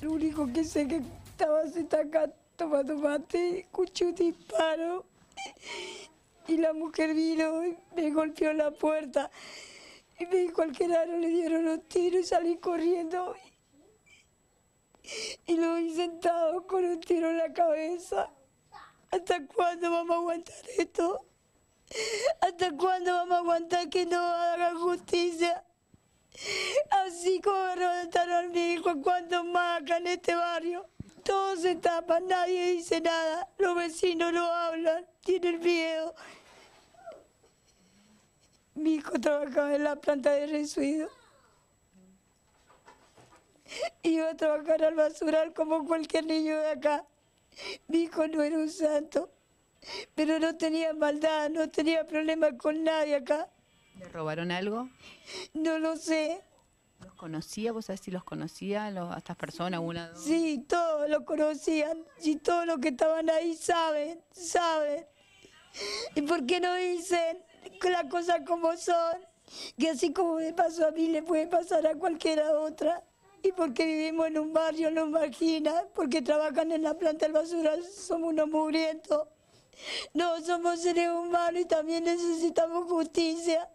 Lo único que sé es que estaba sentada acá tomando mate, escuché un disparo y la mujer vino y me golpeó la puerta. Y me dijo al quedaro, le dieron los tiros y salí corriendo. Y lo vi sentado con un tiro en la cabeza. ¿Hasta cuándo vamos a aguantar esto? ¿Hasta cuándo vamos a aguantar que no hagan justicia? Así como reventaron a mi hijo, ¿cuántos más acá en este barrio? Todos se tapan, nadie dice nada, los vecinos no hablan, tienen miedo. Mi hijo trabajaba en la planta de residuos. Iba a trabajar al basural como cualquier niño de acá. Mi hijo no era un santo, pero no tenía maldad, no tenía problemas con nadie acá. ¿Le robaron algo? No lo sé. ¿Los conocía? ¿Vos sabés si los conocía a estas personas? Una, dos. Sí, todos los conocían. Y todos los que estaban ahí saben. ¿Y por qué no dicen las cosas como son? Que así como me pasó a mí, le puede pasar a cualquiera otra. Y porque vivimos en un barrio, no imaginas, porque trabajan en la planta del basural, somos unos mugrientos. No, somos seres humanos y también necesitamos justicia.